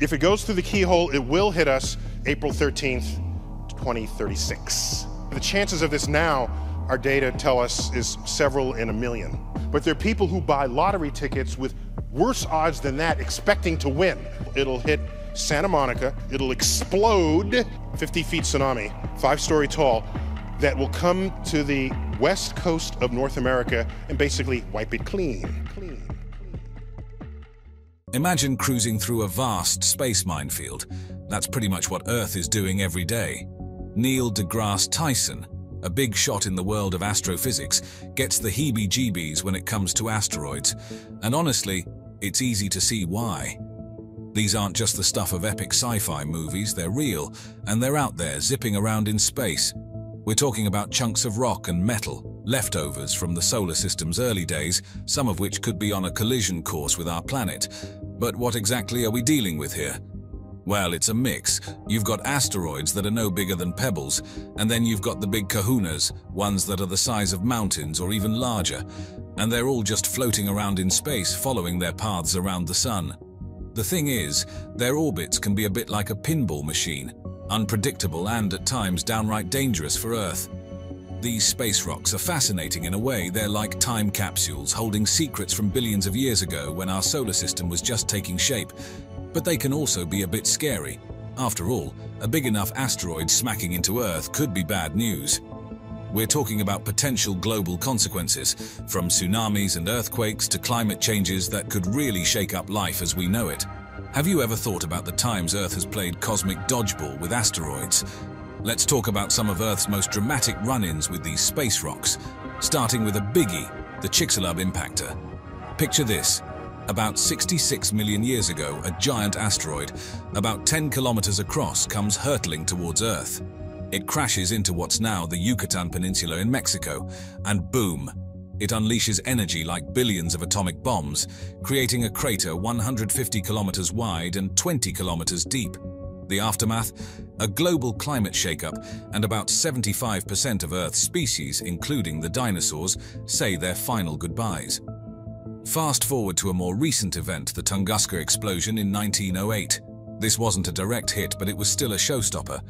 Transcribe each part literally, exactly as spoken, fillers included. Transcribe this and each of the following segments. If it goes through the keyhole, it will hit us April thirteenth, twenty thirty-six. The chances of this now, our data tell us, is several in a million. But there are people who buy lottery tickets with worse odds than that expecting to win. It'll hit Santa Monica, it'll explode, fifty feet tsunami, five-story tall, that will come to the west coast of North America and basically wipe it clean. clean. Imagine cruising through a vast space minefield. That's pretty much what Earth is doing every day. Neil deGrasse Tyson, a big shot in the world of astrophysics, gets the heebie-jeebies when it comes to asteroids. And honestly, it's easy to see why. These aren't just the stuff of epic sci-fi movies, they're real, and they're out there zipping around in space. We're talking about chunks of rock and metal, leftovers from the solar system's early days, some of which could be on a collision course with our planet. But what exactly are we dealing with here? Well, it's a mix. You've got asteroids that are no bigger than pebbles, and then you've got the big kahunas, ones that are the size of mountains or even larger, and they're all just floating around in space following their paths around the sun. The thing is, their orbits can be a bit like a pinball machine, unpredictable and at times downright dangerous for Earth. These space rocks are fascinating in a way. They're like time capsules holding secrets from billions of years ago when our solar system was just taking shape. But they can also be a bit scary. After all, a big enough asteroid smacking into Earth could be bad news. We're talking about potential global consequences, from tsunamis and earthquakes to climate changes that could really shake up life as we know it. Have you ever thought about the times Earth has played cosmic dodgeball with asteroids? Let's talk about some of Earth's most dramatic run-ins with these space rocks, starting with a biggie, the Chicxulub impactor. Picture this. About sixty-six million years ago, a giant asteroid, about ten kilometers across, comes hurtling towards Earth. It crashes into what's now the Yucatan Peninsula in Mexico, and boom! It unleashes energy like billions of atomic bombs, creating a crater one hundred fifty kilometers wide and twenty kilometers deep. The aftermath? A global climate shakeup, and about seventy-five percent of Earth's species, including the dinosaurs, say their final goodbyes. Fast forward to a more recent event, the Tunguska explosion in nineteen oh eight. This wasn't a direct hit, but it was still a showstopper.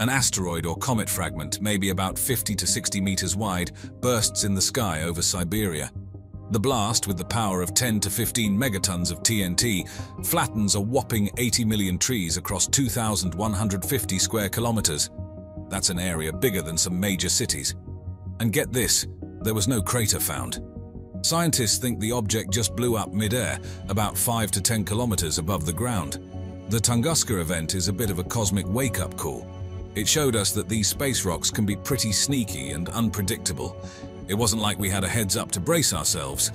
An asteroid or comet fragment, maybe about fifty to sixty meters wide, bursts in the sky over Siberia. The blast, with the power of ten to fifteen megatons of T N T, flattens a whopping eighty million trees across two thousand one hundred fifty square kilometers. That's an area bigger than some major cities. And get this, there was no crater found. Scientists think the object just blew up mid-air, about five to ten kilometers above the ground. The Tunguska event is a bit of a cosmic wake-up call. It showed us that these space rocks can be pretty sneaky and unpredictable. It wasn't like we had a heads up to brace ourselves.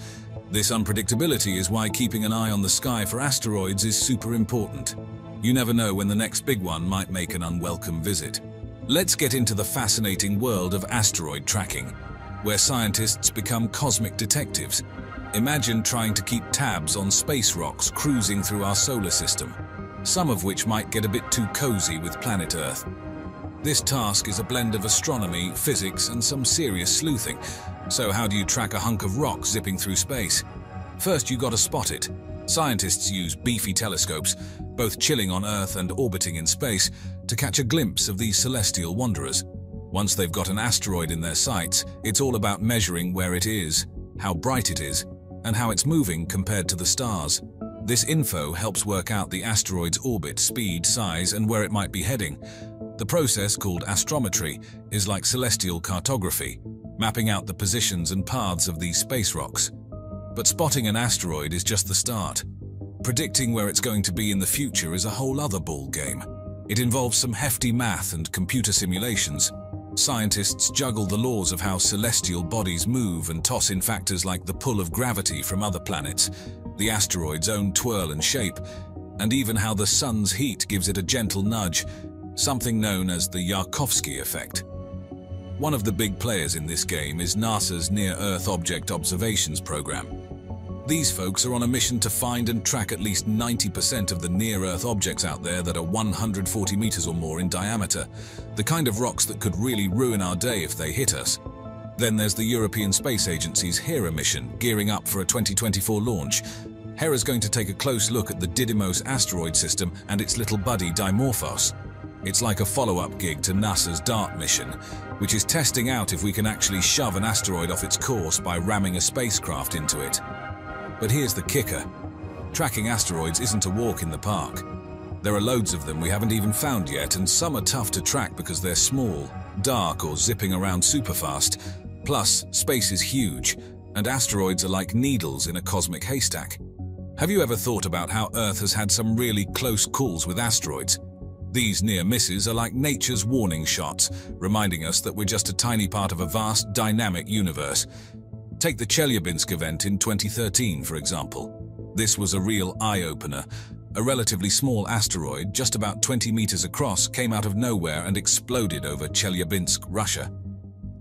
This unpredictability is why keeping an eye on the sky for asteroids is super important. You never know when the next big one might make an unwelcome visit. Let's get into the fascinating world of asteroid tracking, where scientists become cosmic detectives. Imagine trying to keep tabs on space rocks cruising through our solar system, some of which might get a bit too cozy with planet Earth. This task is a blend of astronomy, physics, and some serious sleuthing. So how do you track a hunk of rock zipping through space? First, you gotta spot it. Scientists use beefy telescopes, both chilling on Earth and orbiting in space, to catch a glimpse of these celestial wanderers. Once they've got an asteroid in their sights, it's all about measuring where it is, how bright it is, and how it's moving compared to the stars. This info helps work out the asteroid's orbit, speed, size, and where it might be heading. The process, called astrometry, is like celestial cartography, mapping out the positions and paths of these space rocks. But spotting an asteroid is just the start. Predicting where it's going to be in the future is a whole other ball game. It involves some hefty math and computer simulations. Scientists juggle the laws of how celestial bodies move and toss in factors like the pull of gravity from other planets, the asteroid's own twirl and shape, and even how the sun's heat gives it a gentle nudge, something known as the Yarkovsky effect. One of the big players in this game is NASA's Near-Earth Object Observations program. These folks are on a mission to find and track at least ninety percent of the near-Earth objects out there that are one hundred forty meters or more in diameter, the kind of rocks that could really ruin our day if they hit us. Then there's the European Space Agency's Hera mission, gearing up for a twenty twenty-four launch. Hera's going to take a close look at the Didymos asteroid system and its little buddy Dimorphos. It's like a follow-up gig to NASA's DART mission, which is testing out if we can actually shove an asteroid off its course by ramming a spacecraft into it. But here's the kicker. Tracking asteroids isn't a walk in the park. There are loads of them we haven't even found yet, and some are tough to track because they're small, dark, or zipping around superfast. Plus, space is huge, and asteroids are like needles in a cosmic haystack. Have you ever thought about how Earth has had some really close calls with asteroids? These near misses are like nature's warning shots, reminding us that we're just a tiny part of a vast, dynamic universe. Take the Chelyabinsk event in twenty thirteen, for example. This was a real eye-opener. A relatively small asteroid, just about twenty meters across, came out of nowhere and exploded over Chelyabinsk, Russia.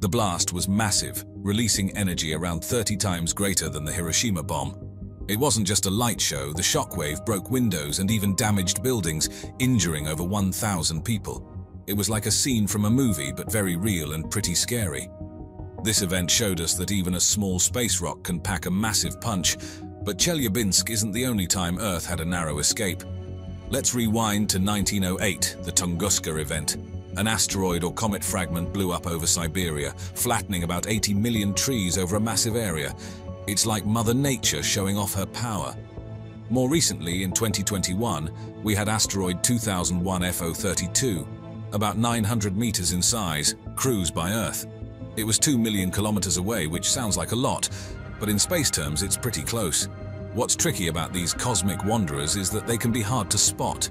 The blast was massive, releasing energy around thirty times greater than the Hiroshima bomb. It wasn't just a light show, the shockwave broke windows and even damaged buildings, injuring over one thousand people. It was like a scene from a movie, but very real and pretty scary. This event showed us that even a small space rock can pack a massive punch, but Chelyabinsk isn't the only time Earth had a narrow escape. Let's rewind to nineteen oh eight, the Tunguska event. An asteroid or comet fragment blew up over Siberia, flattening about eighty million trees over a massive area. It's like Mother Nature showing off her power. More recently, in twenty twenty-one, we had asteroid two thousand one F O thirty-two, about nine hundred meters in size, cruise by Earth. It was two million kilometers away, which sounds like a lot, but in space terms it's pretty close. What's tricky about these cosmic wanderers is that they can be hard to spot.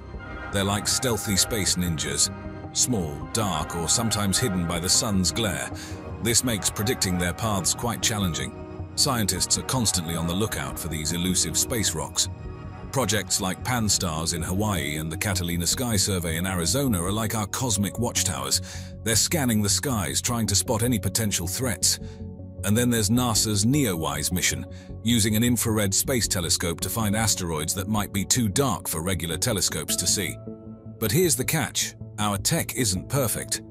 They're like stealthy space ninjas, small, dark, or sometimes hidden by the sun's glare. This makes predicting their paths quite challenging. Scientists are constantly on the lookout for these elusive space rocks. Projects like PanSTARRS in Hawaii and the Catalina Sky Survey in Arizona are like our cosmic watchtowers. They're scanning the skies, trying to spot any potential threats. And then there's NASA's NEOWISE mission, using an infrared space telescope to find asteroids that might be too dark for regular telescopes to see. But here's the catch: our tech isn't perfect.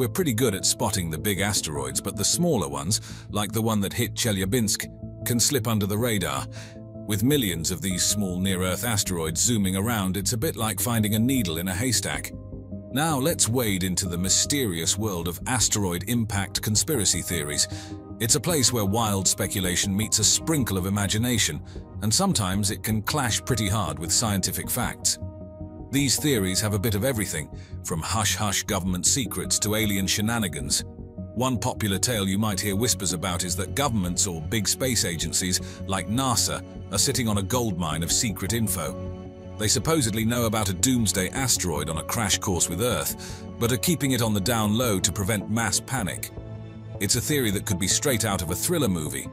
We're pretty good at spotting the big asteroids, but the smaller ones, like the one that hit Chelyabinsk, can slip under the radar. With millions of these small near-Earth asteroids zooming around, it's a bit like finding a needle in a haystack. Now let's wade into the mysterious world of asteroid impact conspiracy theories. It's a place where wild speculation meets a sprinkle of imagination, and sometimes it can clash pretty hard with scientific facts. These theories have a bit of everything, from hush-hush government secrets to alien shenanigans. One popular tale you might hear whispers about is that governments or big space agencies, like NASA, are sitting on a goldmine of secret info. They supposedly know about a doomsday asteroid on a crash course with Earth, but are keeping it on the down low to prevent mass panic. It's a theory that could be straight out of a thriller movie,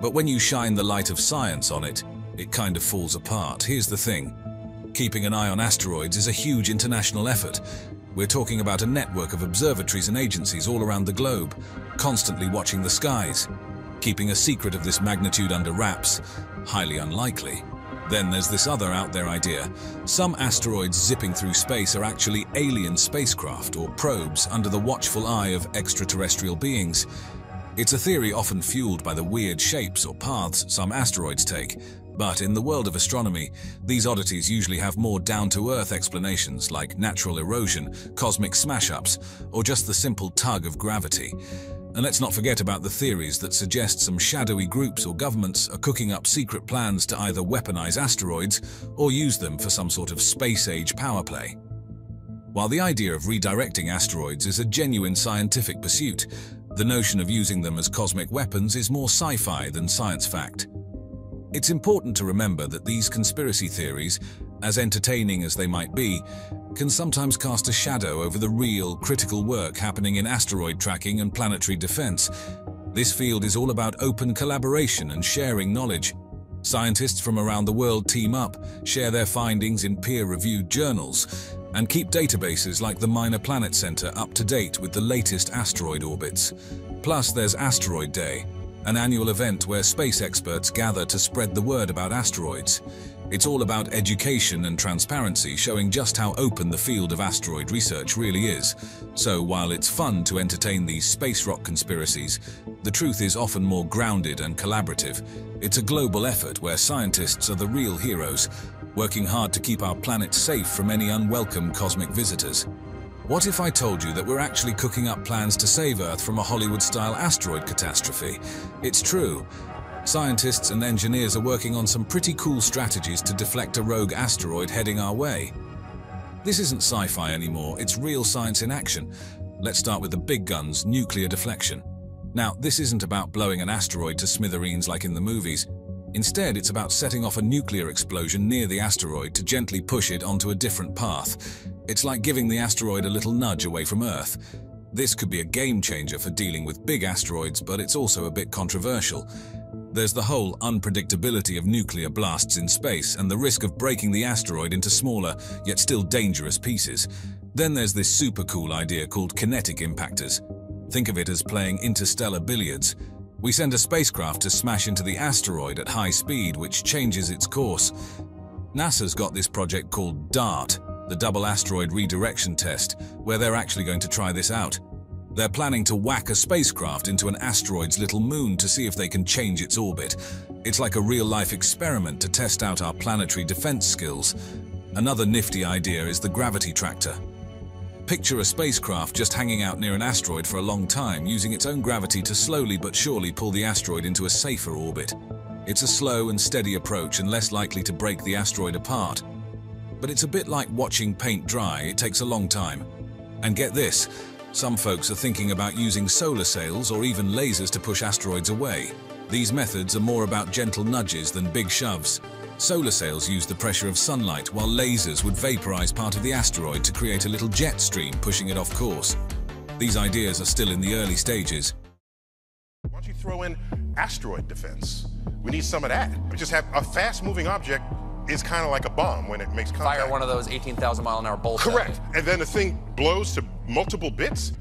but when you shine the light of science on it, it kind of falls apart. Here's the thing. Keeping an eye on asteroids is a huge international effort. We're talking about a network of observatories and agencies all around the globe, constantly watching the skies. Keeping a secret of this magnitude under wraps, highly unlikely. Then there's this other out-there idea. Some asteroids zipping through space are actually alien spacecraft or probes under the watchful eye of extraterrestrial beings. It's a theory often fueled by the weird shapes or paths some asteroids take. But in the world of astronomy, these oddities usually have more down-to-earth explanations, like natural erosion, cosmic smash-ups, or just the simple tug of gravity. And let's not forget about the theories that suggest some shadowy groups or governments are cooking up secret plans to either weaponize asteroids or use them for some sort of space-age power play. While the idea of redirecting asteroids is a genuine scientific pursuit, the notion of using them as cosmic weapons is more sci-fi than science fact. It's important to remember that these conspiracy theories, as entertaining as they might be, can sometimes cast a shadow over the real, critical work happening in asteroid tracking and planetary defense. This field is all about open collaboration and sharing knowledge. Scientists from around the world team up, share their findings in peer-reviewed journals, and keep databases like the Minor Planet Center up to date with the latest asteroid orbits. Plus, there's Asteroid Day, an annual event where space experts gather to spread the word about asteroids. It's all about education and transparency, showing just how open the field of asteroid research really is. So while it's fun to entertain these space rock conspiracies, the truth is often more grounded and collaborative. It's a global effort where scientists are the real heroes, working hard to keep our planet safe from any unwelcome cosmic visitors. What if I told you that we're actually cooking up plans to save Earth from a Hollywood-style asteroid catastrophe? It's true. Scientists and engineers are working on some pretty cool strategies to deflect a rogue asteroid heading our way. This isn't sci-fi anymore, it's real science in action. Let's start with the big guns, nuclear deflection. Now, this isn't about blowing an asteroid to smithereens like in the movies. Instead, it's about setting off a nuclear explosion near the asteroid to gently push it onto a different path. It's like giving the asteroid a little nudge away from Earth. This could be a game-changer for dealing with big asteroids, but it's also a bit controversial. There's the whole unpredictability of nuclear blasts in space and the risk of breaking the asteroid into smaller, yet still dangerous pieces. Then there's this super cool idea called kinetic impactors. Think of it as playing interstellar billiards. We send a spacecraft to smash into the asteroid at high speed, which changes its course. NASA's got this project called DART, the Double Asteroid Redirection Test, where they're actually going to try this out. They're planning to whack a spacecraft into an asteroid's little moon to see if they can change its orbit. It's like a real-life experiment to test out our planetary defense skills. Another nifty idea is the gravity tractor. Picture a spacecraft just hanging out near an asteroid for a long time, using its own gravity to slowly but surely pull the asteroid into a safer orbit. It's a slow and steady approach and less likely to break the asteroid apart. But it's a bit like watching paint dry, it takes a long time. And get this. Some folks are thinking about using solar sails or even lasers to push asteroids away. These methods are more about gentle nudges than big shoves. Solar sails use the pressure of sunlight, while lasers would vaporize part of the asteroid to create a little jet stream pushing it off course. These ideas are still in the early stages. Why don't you throw in asteroid defense? We need some of that. We just have a fast-moving object. It's kind of like a bomb when it makes contact. Fire one of those eighteen thousand mile an hour bolts. Correct. And then the thing blows to multiple bits.